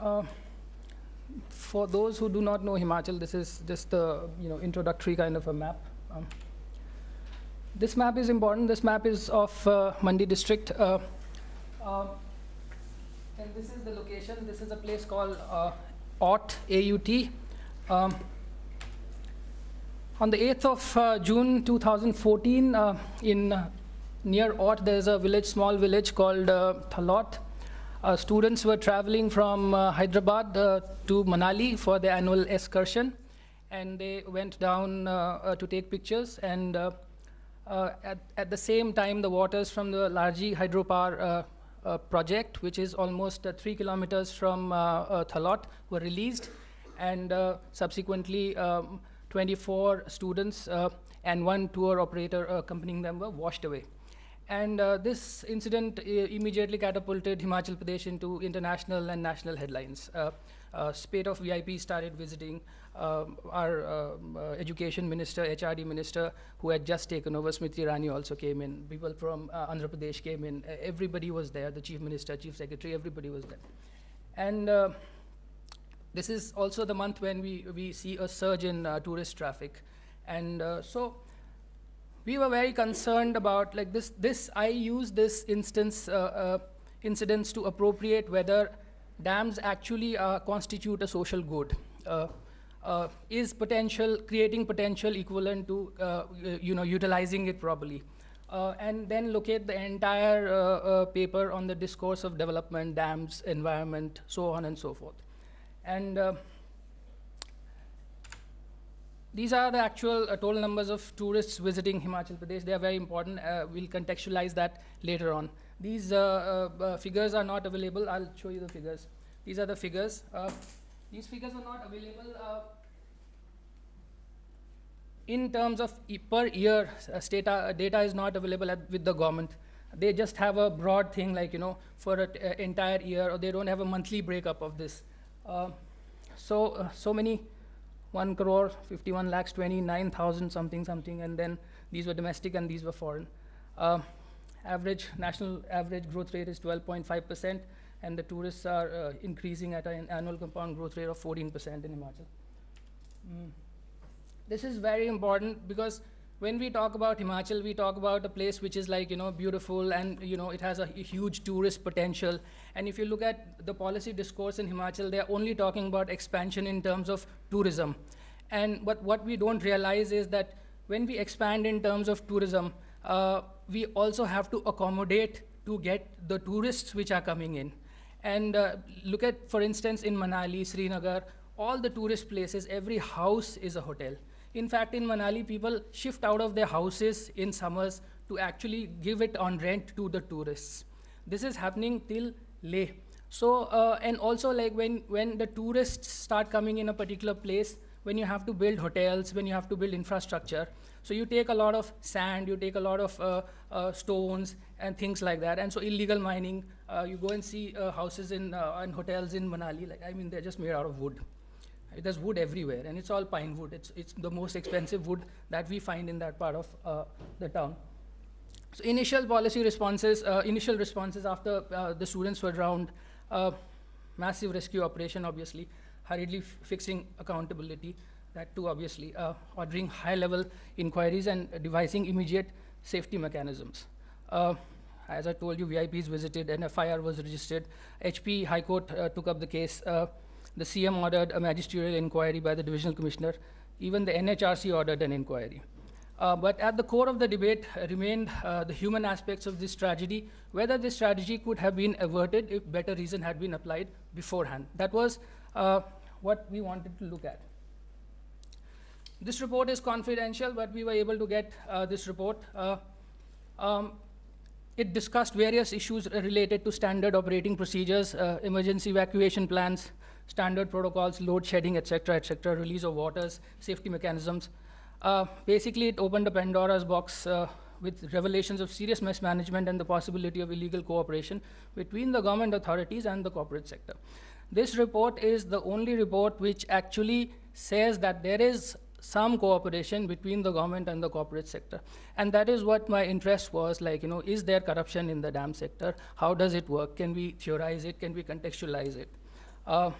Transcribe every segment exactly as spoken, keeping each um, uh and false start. Uh, for those who do not know Himachal, this is just the you know introductory kind of a map. Um, this map is important. This map is of uh, Mandi District. Uh, uh, and this is the location. This is a place called uh, Aut, A U T. Um, on the eighth of June two thousand fourteen, uh, in uh, near Aut, there's a village, small village called uh, Thalot. Uh, students were traveling from uh, Hyderabad uh, to Manali for their annual excursion, and they went down uh, uh, to take pictures. And uh, uh, at, at the same time, the waters from the Larji Hydro Power uh, uh, Project, which is almost uh, three kilometers from uh, uh, Thalot, were released. And uh, subsequently, um, twenty-four students uh, and one tour operator accompanying them were washed away. And uh, this incident uh, immediately catapulted Himachal Pradesh into international and national headlines. Uh, uh, spate of V I Ps started visiting uh, our uh, uh, education minister, H R D minister, who had just taken over. Smriti Irani also came in. People from uh, Andhra Pradesh came in. Uh, everybody was there, the chief minister, chief secretary, everybody was there. And uh, this is also the month when we, we see a surge in uh, tourist traffic. And uh, so, we were very concerned about like this. This I use this instance uh, uh, incidents to appropriate whether dams actually uh, constitute a social good. Uh, uh, is potential creating potential equivalent to uh, you know utilizing it properly, uh, and then locate the entire uh, uh, paper on the discourse of development, dams, environment, so on and so forth, and. Uh, These are the actual uh, total numbers of tourists visiting Himachal Pradesh. They are very important. Uh, we'll contextualize that later on. These uh, uh, uh, figures are not available. I'll show you the figures. These are the figures. Uh, these figures are not available uh, in terms of e per year. Uh, data, uh, data is not available at, with the government. They just have a broad thing like, you know, for an uh, entire year, or they don't have a monthly breakup of this. Uh, so, uh, so many. one crore, fifty-one lakhs, twenty-nine thousand something something, and then these were domestic and these were foreign. Uh, average national average growth rate is twelve point five percent, and the tourists are uh, increasing at an annual compound growth rate of fourteen percent in Himachal. Mm. This is very important because when we talk about Himachal, we talk about a place which is like you know beautiful and you know it has a huge tourist potential. And if you look at the policy discourse in Himachal, they are only talking about expansion in terms of tourism. And what what we don't realize is that when we expand in terms of tourism, uh, we also have to accommodate to get the tourists which are coming in. And uh, look at, for instance, in Manali, Srinagar, all the tourist places, every house is a hotel. In fact, in Manali, people shift out of their houses in summers to actually give it on rent to the tourists. This is happening till Leh. So, uh, and also like when, when the tourists start coming in a particular place, when you have to build hotels, when you have to build infrastructure, so you take a lot of sand, you take a lot of uh, uh, stones and things like that. And so illegal mining, uh, you go and see uh, houses in, uh, and hotels in Manali, like, I mean, they're just made out of wood. There's wood everywhere, and it's all pine wood. It's, it's the most expensive wood that we find in that part of uh, the town. So initial policy responses, uh, initial responses after uh, the students were drowned, uh, massive rescue operation, obviously, hurriedly fixing accountability, that too, obviously, uh, ordering high-level inquiries and uh, devising immediate safety mechanisms. Uh, as I told you, V I Ps visited, an F I R was registered. H P High Court uh, took up the case. Uh, The C M ordered a magisterial inquiry by the divisional commissioner. Even the N H R C ordered an inquiry. Uh, but at the core of the debate remained uh, the human aspects of this tragedy, whether this tragedy could have been averted if better reason had been applied beforehand. That was uh, what we wanted to look at. This report is confidential, but we were able to get uh, this report. Uh, um, it discussed various issues related to standard operating procedures, uh, emergency evacuation plans, standard protocols, load shedding, et cetera, et cetera, release of waters, safety mechanisms. Uh, basically, it opened a Pandora's box uh, with revelations of serious mismanagement and the possibility of illegal cooperation between the government authorities and the corporate sector. This report is the only report which actually says that there is some cooperation between the government and the corporate sector. And that is what my interest was, like, you know, is there corruption in the dam sector? How does it work? Can we theorize it? Can we contextualize it? Uh,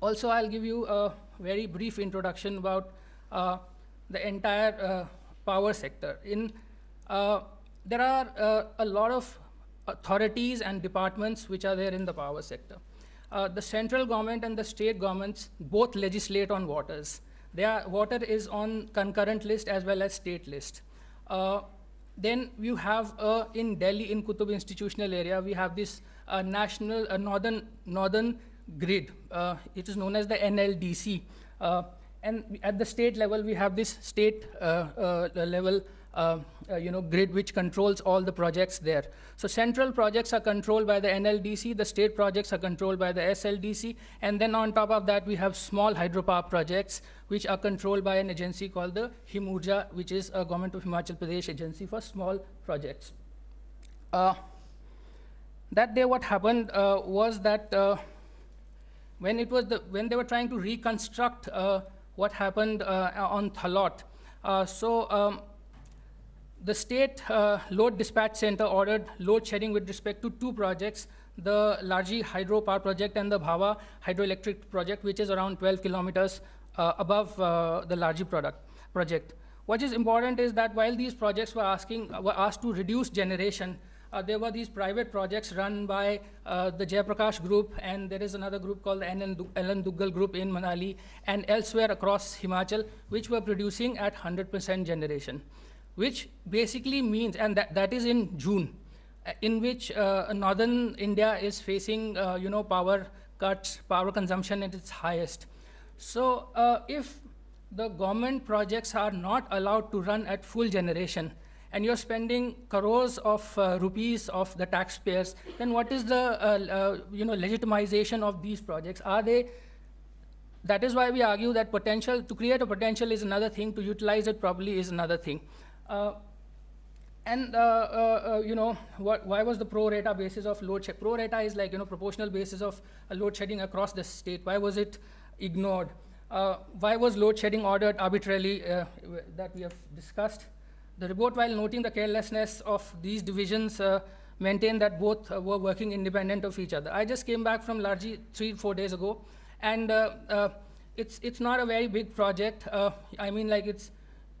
also, I'll give you a very brief introduction about uh, the entire uh, power sector. In uh, there are uh, a lot of authorities and departments which are there in the power sector. Uh, the central government and the state governments both legislate on waters. Their water is on concurrent list as well as state list. Uh, then you have uh, in Delhi, in Qutb Institutional Area, we have this uh, national uh, northern northern grid. Uh, it is known as the N L D C. Uh, and at the state level, we have this state uh, uh, level Uh, uh, you know, grid which controls all the projects there. So central projects are controlled by the N L D C, the state projects are controlled by the S L D C, and then on top of that we have small hydropower projects which are controlled by an agency called the Himurja, which is a government of Himachal Pradesh agency for small projects. Uh, that day what happened uh, was that uh, when it was the, when they were trying to reconstruct uh, what happened uh, on Thalot, uh, so um, the state uh, load dispatch center ordered load shedding with respect to two projects, the Larji Hydro Power Project and the Bhawa Hydroelectric Project, which is around twelve kilometers uh, above uh, the Larji product, project. What is important is that while these projects were, asking, were asked to reduce generation, uh, there were these private projects run by uh, the Jay Prakash group, and there is another group called the N N Duggal group in Manali and elsewhere across Himachal, which were producing at one hundred percent generation, which basically means, and that, that is in June, uh, in which uh, northern India is facing uh, you know, power cuts, power consumption at its highest. So uh, if the government projects are not allowed to run at full generation, and you're spending crores of uh, rupees of the taxpayers, then what is the uh, uh, you know, legitimization of these projects? Are they? That is why we argue that potential, to create a potential is another thing, to utilize it probably is another thing. Uh, and, uh, uh, uh, you know, what, why was the pro rata basis of load shed? Pro rata is like, you know, proportional basis of uh, load shedding across the state. Why was it ignored? Uh, why was load shedding ordered arbitrarily? Uh, that we have discussed. The report, while noting the carelessness of these divisions, uh, maintained that both uh, were working independent of each other. I just came back from Larji three, four days ago, and uh, uh, it's, it's not a very big project. Uh, I mean, like it's,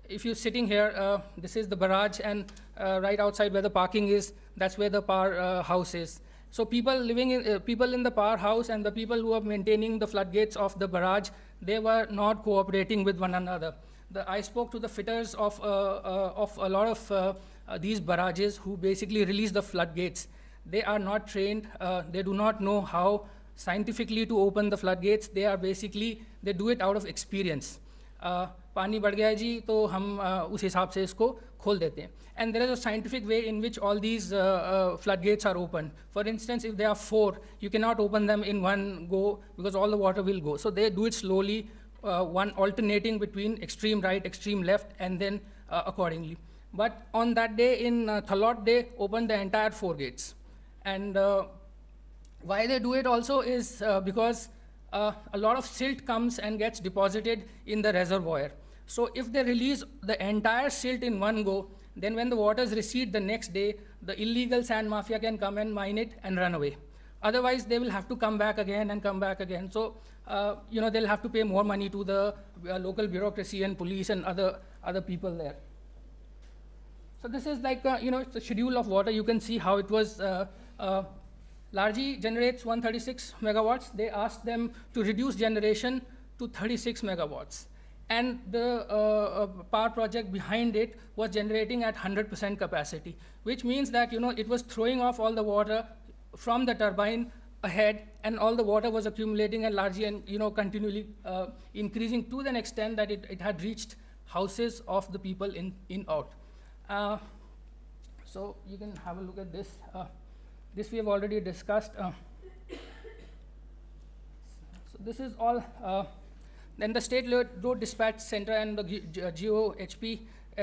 if you're sitting here, uh, this is the barrage, and uh, right outside where the parking is, that's where the power uh, house is. So people living in, uh, people in the power house and the people who are maintaining the floodgates of the barrage, they were not cooperating with one another. The, I spoke to the fitters of, uh, uh, of a lot of uh, uh, these barrages who basically release the floodgates. They are not trained, uh, they do not know how scientifically to open the floodgates. They are basically, they do it out of experience. Uh, पानी बढ़ गया जी तो हम उस हिसाब से इसको खोल देते हैं. And there is a scientific way in which all these uh, uh, floodgates are opened. For instance, if there are four, you cannot open them in one go because all the water will go. So they do it slowly, uh, one alternating between extreme right, extreme left, and then uh, accordingly. But on that day, in uh, Thalot, they opened the entire four gates. And uh, why they do it also is uh, because Uh, a lot of silt comes and gets deposited in the reservoir. So if they release the entire silt in one go, then when the waters recede the next day, the illegal sand mafia can come and mine it and run away. Otherwise, they will have to come back again and come back again. So uh, you know, they'll have to pay more money to the uh, local bureaucracy and police and other, other people there. So this is like uh, you know, the schedule of water. You can see how it was uh, uh, Larji generates one hundred thirty-six megawatts. They asked them to reduce generation to thirty-six megawatts. And the uh, power project behind it was generating at one hundred percent capacity, which means that, you know, it was throwing off all the water from the turbine ahead, and all the water was accumulating at Larji and, you know, continually uh, increasing to the extent that it, it had reached houses of the people in, in Aut. Uh, so you can have a look at this. Uh, This we have already discussed. Uh, so this is all. Uh, then the State Road Dispatch Center and the Geo H P,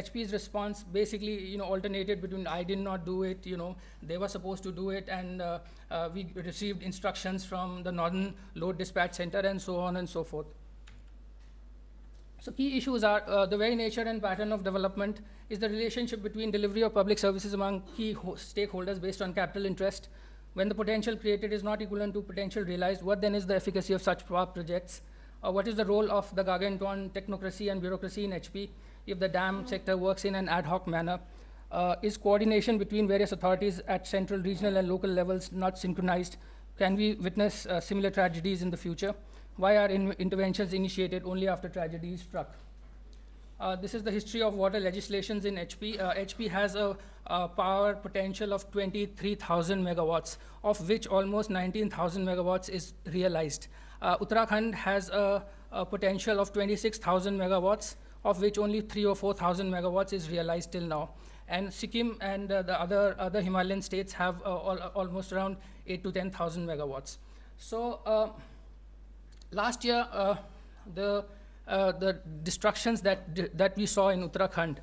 H P's response basically, you know, alternated between I did not do it, you know, they were supposed to do it, and uh, uh, we received instructions from the Northern Load Dispatch Center, and so on and so forth. So key issues are uh, the very nature and pattern of development is the relationship between delivery of public services among key stakeholders based on capital interest, When the potential created is not equivalent to potential realized, what then is the efficacy of such power projects? Uh, what is the role of the gargantuan technocracy and bureaucracy in H P if the dam sector works in an ad hoc manner? Uh, is coordination between various authorities at central, regional, and local levels not synchronized? Can we witness uh, similar tragedies in the future? Why are in interventions initiated only after tragedy is struck? Uh, this is the history of water legislations in H P. Uh, H P has a, a power potential of twenty-three thousand megawatts, of which almost nineteen thousand megawatts is realized. Uh, Uttarakhand has a, a potential of twenty-six thousand megawatts, of which only three or four thousand megawatts is realized till now. And Sikkim and uh, the other, other Himalayan states have uh, all, uh, almost around eight to ten thousand megawatts. So uh, last year, uh, the Uh, the destructions that that we saw in Uttarakhand,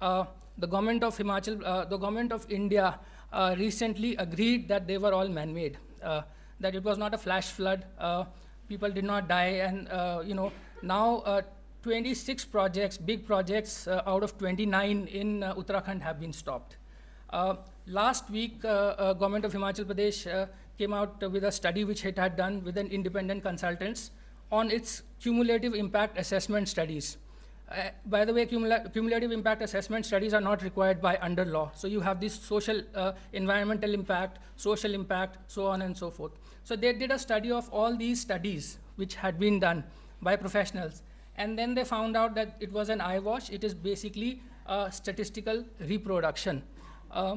uh, the government of Himachal, uh, the government of India, uh, recently agreed that they were all man-made, uh, that it was not a flash flood, uh, people did not die, and uh, you know now uh, twenty-six projects, big projects uh, out of twenty-nine in uh, Uttarakhand have been stopped. Uh, last week, uh, uh, government of Himachal Pradesh uh, came out uh, with a study which it had done with an independent consultants on its cumulative impact assessment studies. Uh, by the way, cumula cumulative impact assessment studies are not required by under law. So you have this social, uh, environmental impact, social impact, so on and so forth. So they did a study of all these studies which had been done by professionals. And then they found out that it was an eyewash. It is basically a statistical reproduction. Uh,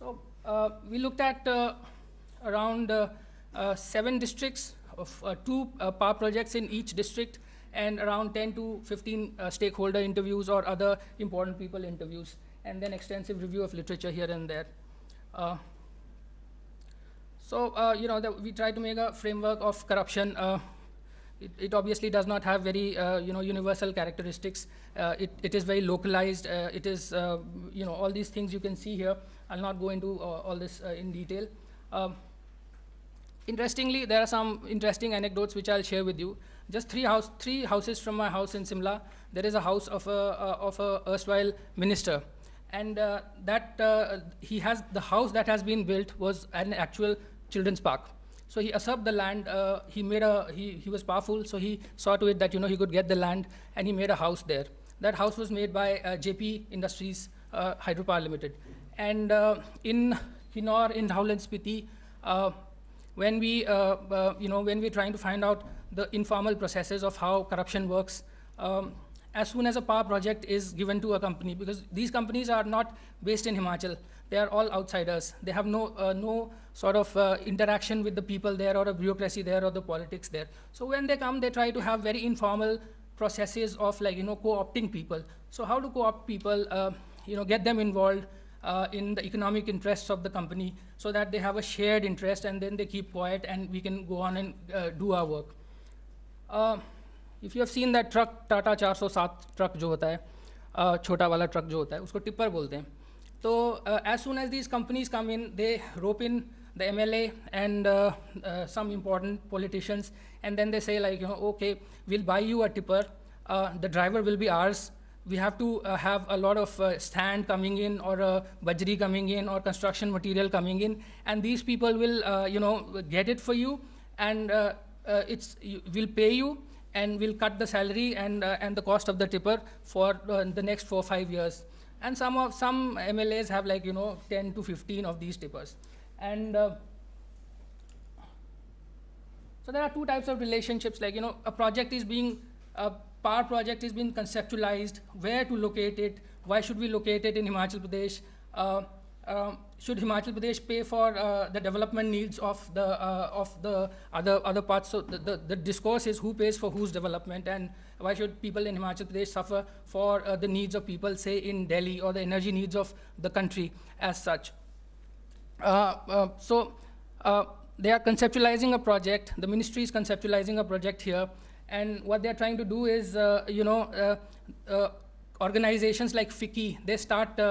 so. Uh, we looked at uh, around uh, uh, seven districts, of uh, two uh, power projects in each district, and around ten to fifteen uh, stakeholder interviews or other important people interviews, and then extensive review of literature here and there. Uh, so uh, you know, the, we tried to make a framework of corruption. Uh, it, it obviously does not have very uh, you know universal characteristics. Uh, it, it is very localized. Uh, it is uh, you know all these things you can see here. I'll not go into uh, all this uh, in detail. Um, interestingly, there are some interesting anecdotes which I'll share with you. Just three, house, three houses from my house in Shimla, there is a house of a, uh, of a erstwhile minister. And uh, that uh, he has, the house that has been built was an actual children's park. So he usurped the land. Uh, he, made a, he, he was powerful, so he saw to it that you know, he could get the land, and he made a house there. That house was made by uh, J P Industries, uh, Hydropower Limited. And uh, in Kinnaur, in Howland Spiti, uh, when we, uh, uh, you know, when we're trying to find out the informal processes of how corruption works, um, as soon as a power project is given to a company, because these companies are not based in Himachal, they are all outsiders. They have no, uh, no sort of uh, interaction with the people there, or a bureaucracy there, or the politics there. So when they come, they try to have very informal processes of like, you know, co-opting people. So how to co-opt people, uh, you know, get them involved, Uh, in the economic interests of the company, so that they have a shared interest, and then they keep quiet and we can go on and uh, do our work. Uh, if you have seen that truck, Tata four oh seven truck जो होता है, uh, छोटा वाला truck जो होता है, उसको tipper बोलते हैं. So uh, as soon as these companies come in, they rope in the M L A and uh, uh, some important politicians, and then they say like, you know, okay, we'll buy you a tipper, uh, the driver will be ours. We have to uh, have a lot of uh, sand coming in, or uh, bajri coming in, or construction material coming in, and these people will, uh, you know, get it for you, and uh, uh, it's you, we'll pay you, and we'll cut the salary and uh, and the cost of the tipper for uh, the next four or five years. And some of some M L As have like you know ten to fifteen of these tippers, and. Uh, so there are two types of relationships. Like you know, a project is being. Uh, Power project has been conceptualized, where to locate it, why should we locate it in Himachal Pradesh, uh, uh, should Himachal Pradesh pay for uh, the development needs of the, uh, of the other, other parts, so the, the, the discourse is who pays for whose development, and why should people in Himachal Pradesh suffer for uh, the needs of people, say in Delhi, or the energy needs of the country as such. Uh, uh, so uh, they are conceptualizing a project, the ministry is conceptualizing a project here. And what they're trying to do is, uh, you know, uh, uh, organizations like F I C I, they start uh,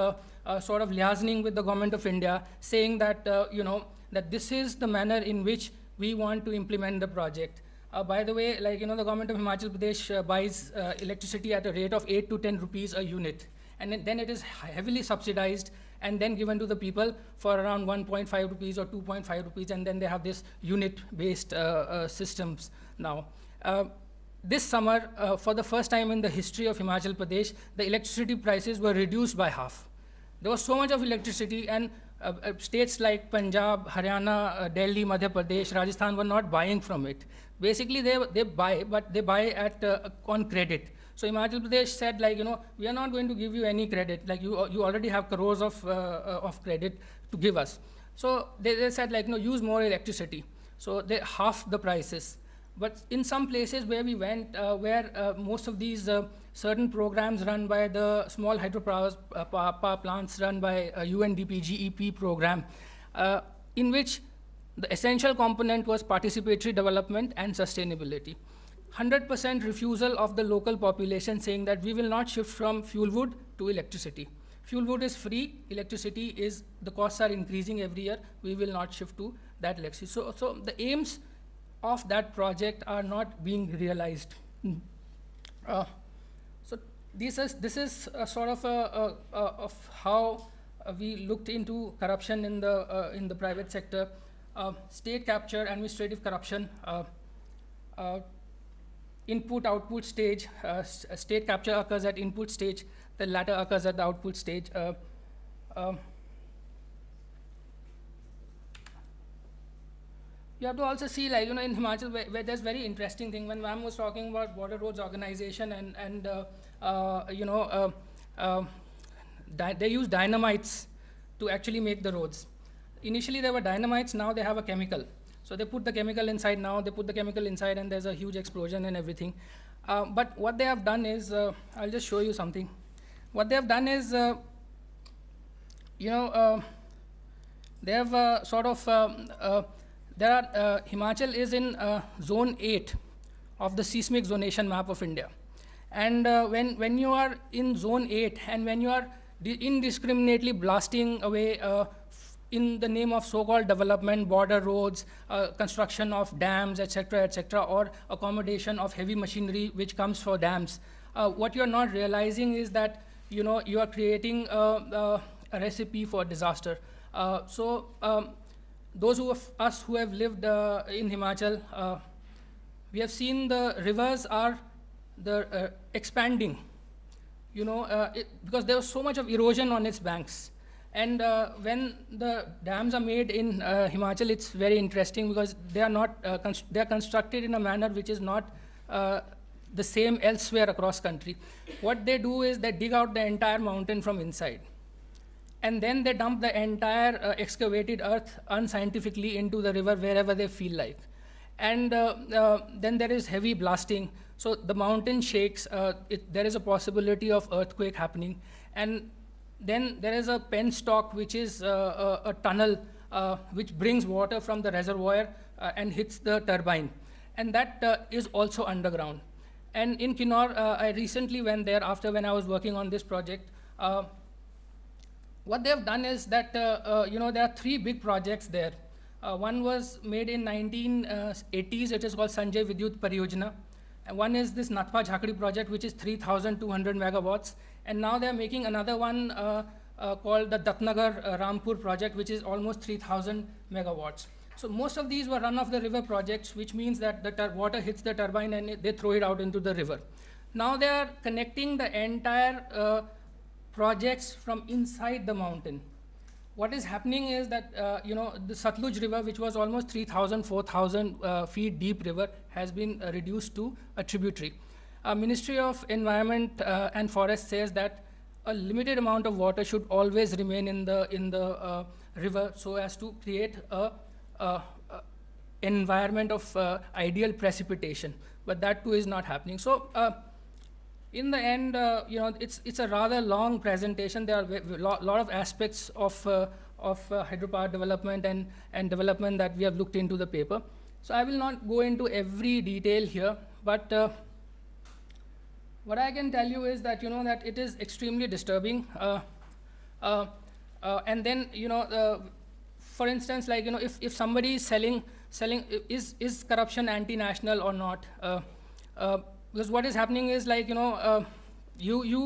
uh, sort of liaisoning with the government of India, saying that, uh, you know, that this is the manner in which we want to implement the project. Uh, by the way, like, you know, the government of Himachal Pradesh uh, buys uh, electricity at a rate of eight to ten rupees a unit. and then it is heavily subsidized and then given to the people for around one point five rupees or two point five rupees, and then they have this unit-based uh, uh, systems now. Uh, This summer, uh, for the first time in the history of Himachal Pradesh, the electricity prices were reduced by half. There was so much of electricity, and uh, uh, states like Punjab, Haryana, uh, Delhi, Madhya Pradesh, Rajasthan were not buying from it. Basically, they, they buy, but they buy at, uh, on credit. So Himachal Pradesh said, like, you know, we are not going to give you any credit. Like, you, you already have crores of, uh, uh, of credit to give us. So they, they said, like, no, use more electricity. So they half the prices. But in some places where we went, uh, where uh, most of these uh, certain programs run by the small hydropower uh, power plants run by uh, U N D P G E P program, uh, in which the essential component was participatory development and sustainability. one hundred percent refusal of the local population saying that we will not shift from fuel wood to electricity. Fuel wood is free, electricity is, the costs are increasing every year, we will not shift to that electricity. So, so the aims of that project are not being realized. Mm. Uh, so this is, this is a sort of, a, a, a, of how uh, we looked into corruption in the, uh, in the private sector, uh, state capture, administrative corruption, uh, uh, input-output stage. Uh, state capture occurs at input stage, the latter occurs at the output stage. Uh, uh, You have to also see, like, you know, in Himachal, where, where there's very interesting thing. When ma'am was talking about Border Roads Organization and, and uh, uh, you know, uh, uh, they use dynamites to actually make the roads. Initially, there were dynamites. Now they have a chemical. So they put the chemical inside now. They put the chemical inside, and there's a huge explosion and everything. Uh, but what they have done is, uh, I'll just show you something. What they have done is, uh, you know, uh, they have uh, sort of, um, uh, There are, uh, Himachal is in uh, zone eight of the seismic zonation map of India. And uh, when, when you are in zone eight and when you are indiscriminately blasting away uh, in the name of so-called development, border roads, uh, construction of dams, et cetera, et cetera, or accommodation of heavy machinery which comes for dams, uh, what you're not realizing is that, you know, you are creating a, a, a recipe for disaster. Uh, so. Um, Those of us who have lived uh, in Himachal, uh, we have seen the rivers are the, uh, expanding, you know, uh, it, because there was so much of erosion on its banks. And uh, when the dams are made in uh, Himachal, it's very interesting because they are not uh, they are constructed in a manner which is not uh, the same elsewhere across country. What they do is they dig out the entire mountain from inside. And then they dump the entire uh, excavated earth unscientifically into the river wherever they feel like. And uh, uh, then there is heavy blasting. So the mountain shakes. Uh, it, there is a possibility of earthquake happening. And then there is a penstock, which is uh, a, a tunnel uh, which brings water from the reservoir uh, and hits the turbine. And that uh, is also underground. And in Kinnaur, uh, I recently went there after when I was working on this project. Uh, What they have done is that, uh, uh, you know, there are three big projects there. Uh, one was made in nineteen eighties. It is called Sanjay Vidyut Pariyojana. And one is this Nathpa Jhakri project, which is three thousand two hundred megawatts. And now they're making another one uh, uh, called the Datnagar uh, Rampur project, which is almost three thousand megawatts. So most of these were run-of-the-river projects, which means that the water hits the turbine and it, they throw it out into the river. Now they are connecting the entire uh, projects from inside the mountain. What is happening is that, uh, you know, the Satluj River, which was almost three thousand, four thousand uh, feet deep river, has been uh, reduced to a tributary. Uh, Ministry of Environment uh, and Forest says that a limited amount of water should always remain in the, in the uh, river so as to create a, a, a environment of uh, ideal precipitation, but that too is not happening. So. Uh, In the end, uh, you know, it's it's a rather long presentation. There are a lot, lot of aspects of uh, of uh, hydropower development and and development that we have looked into the paper. So I will not go into every detail here, but uh, what I can tell you is that, you know, that it is extremely disturbing. Uh, uh, uh, and then, you know, uh, for instance, like, you know, if if somebody is selling selling is is corruption anti-national or not? Uh, uh, Because what is happening is, like, you know, uh, you you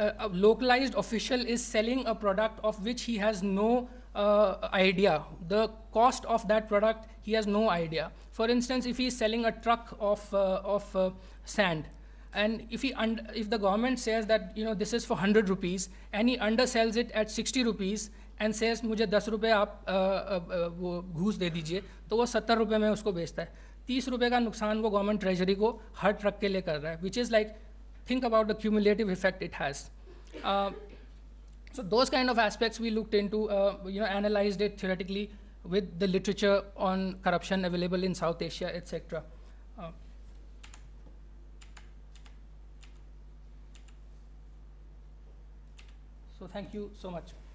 uh, localized official is selling a product of which he has no uh, idea. The cost of that product, he has no idea. For instance, if he is selling a truck of, uh, of uh, sand, and if he und if the government says that, you know, this is for one hundred rupees, and he undersells it at sixty rupees and says mujhe ten rupees aap ghoos de dijiye, to wo seventy rupees mein usko bechta hai. thirty rupees ka nuksan wo government treasury ko har truck ke liye kar raha hai, which is like, think about the cumulative effect it has. Uh, so those kind of aspects we looked into, uh, you know, analyzed it theoretically with the literature on corruption available in South Asia, et cetera. Uh, So thank you so much.